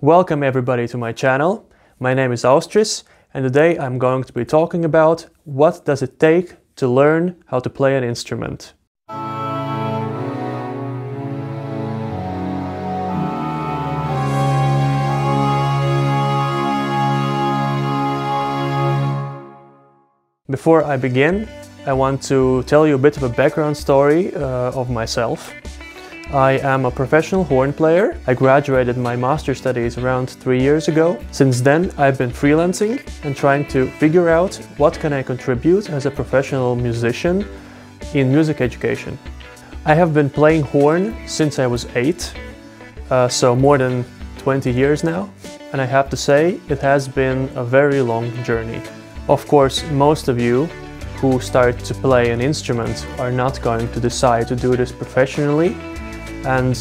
Welcome everybody to my channel. My name is Austris and today I'm going to be talking about what does it take to learn how to play an instrument. Before I begin, I want to tell you a bit of a background story of myself. I am a professional horn player. I graduated my master's studies around 3 years ago. Since then, I've been freelancing and trying to figure out what can I contribute as a professional musician in music education. I have been playing horn since I was 8, so more than 20 years now. And I have to say, it has been a very long journey. Of course, most of you who start to play an instrument are not going to decide to do this professionally. And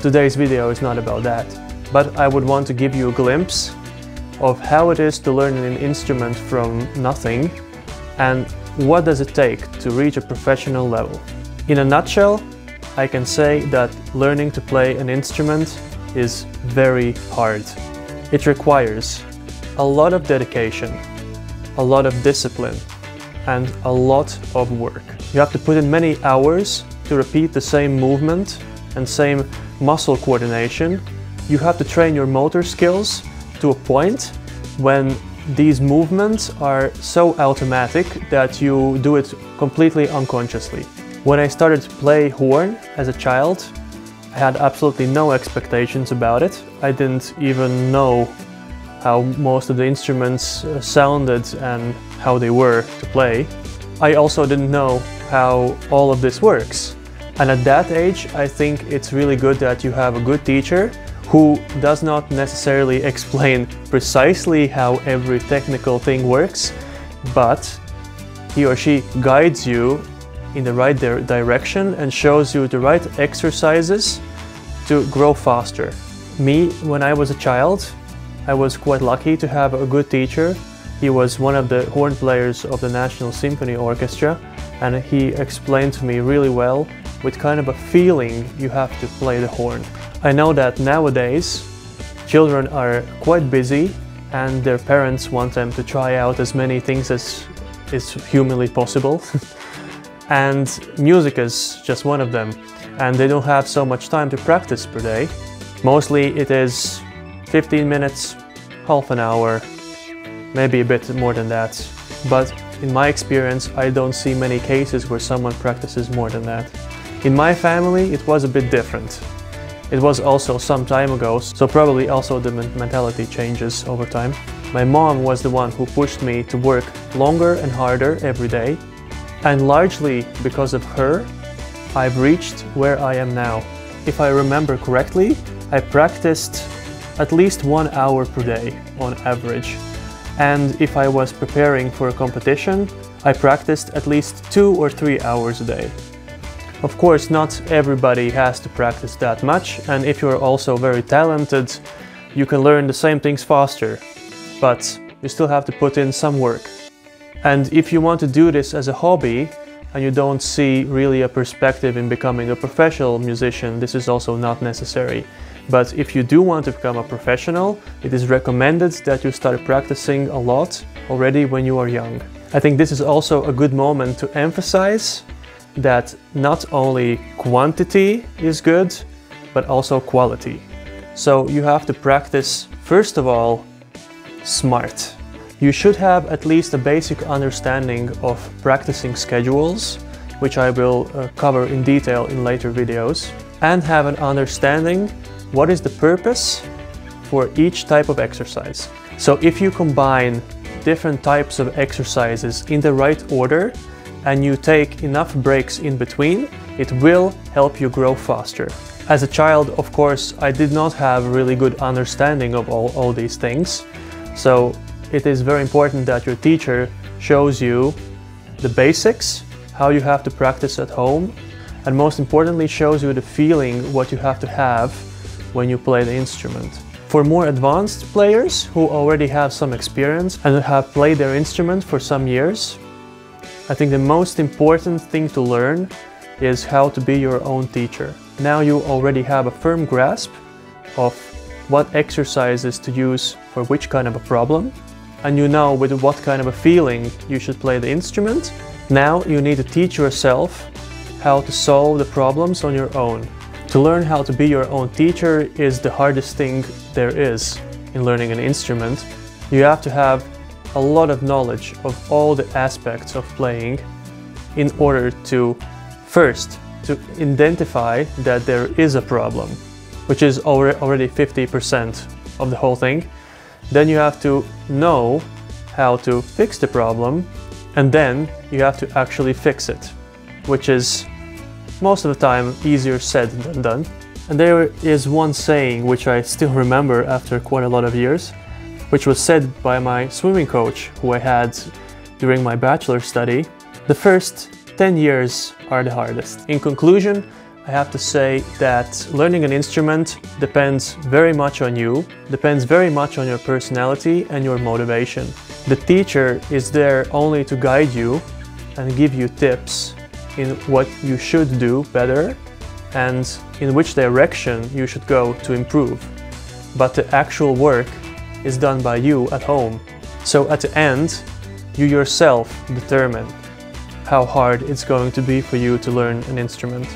today's video is not about that. But I would want to give you a glimpse of how it is to learn an instrument from nothing and what does it take to reach a professional level. In a nutshell, I can say that learning to play an instrument is very hard. It requires a lot of dedication, a lot of discipline, and a lot of work. You have to put in many hours to repeat the same movement and same muscle coordination. You have to train your motor skills to a point when these movements are so automatic that you do it completely unconsciously. When I started to play horn as a child, I had absolutely no expectations about it. I didn't even know how most of the instruments sounded and how they were to play. I also didn't know how all of this works. And at that age, I think it's really good that you have a good teacher who does not necessarily explain precisely how every technical thing works, but he or she guides you in the right direction and shows you the right exercises to grow faster. Me, when I was a child, I was quite lucky to have a good teacher. He was one of the horn players of the National Symphony Orchestra, and he explained to me really well with kind of a feeling you have to play the horn. I know that nowadays children are quite busy and their parents want them to try out as many things as is humanly possible. And music is just one of them. And they don't have so much time to practice per day. Mostly it is 15 minutes, half an hour, maybe a bit more than that. But in my experience, I don't see many cases where someone practices more than that. In my family, it was a bit different. It was also some time ago, so probably also the mentality changes over time. My mom was the one who pushed me to work longer and harder every day. And largely because of her, I've reached where I am now. If I remember correctly, I practiced at least 1 hour per day on average. And if I was preparing for a competition, I practiced at least 2 or 3 hours a day. Of course, not everybody has to practice that much, and if you're also very talented, you can learn the same things faster, but you still have to put in some work. And if you want to do this as a hobby, and you don't see really a perspective in becoming a professional musician, this is also not necessary. But if you do want to become a professional, it is recommended that you start practicing a lot already when you are young. I think this is also a good moment to emphasize that not only quantity is good, but also quality. So you have to practice, first of all, smart. You should have at least a basic understanding of practicing schedules, which I will cover in detail in later videos, and have an understanding what is the purpose for each type of exercise. So if you combine different types of exercises in the right order, and you take enough breaks in between, it will help you grow faster. As a child, of course, I did not have a really good understanding of all these things. So it is very important that your teacher shows you the basics, how you have to practice at home, and most importantly, shows you the feeling what you have to have when you play the instrument. For more advanced players who already have some experience and have played their instrument for some years, I think the most important thing to learn is how to be your own teacher. Now you already have a firm grasp of what exercises to use for which kind of a problem, and you know with what kind of a feeling you should play the instrument. Now you need to teach yourself how to solve the problems on your own. To learn how to be your own teacher is the hardest thing there is in learning an instrument. You have to have a lot of knowledge of all the aspects of playing in order to first to identify that there is a problem, which is already 50% of the whole thing. Then you have to know how to fix the problem, and then you have to actually fix it, which is most of the time easier said than done. And there is one saying which I still remember after quite a lot of years, which was said by my swimming coach who I had during my bachelor's study. The first 10 years are the hardest. In conclusion, I have to say that learning an instrument depends very much on you, depends very much on your personality and your motivation. The teacher is there only to guide you and give you tips in what you should do better and in which direction you should go to improve. But the actual work is done by you at home. So at the end, you yourself determine how hard it's going to be for you to learn an instrument.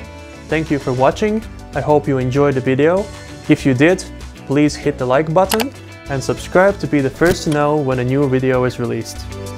Thank you for watching. I hope you enjoyed the video. If you did, please hit the like button and subscribe to be the first to know when a new video is released.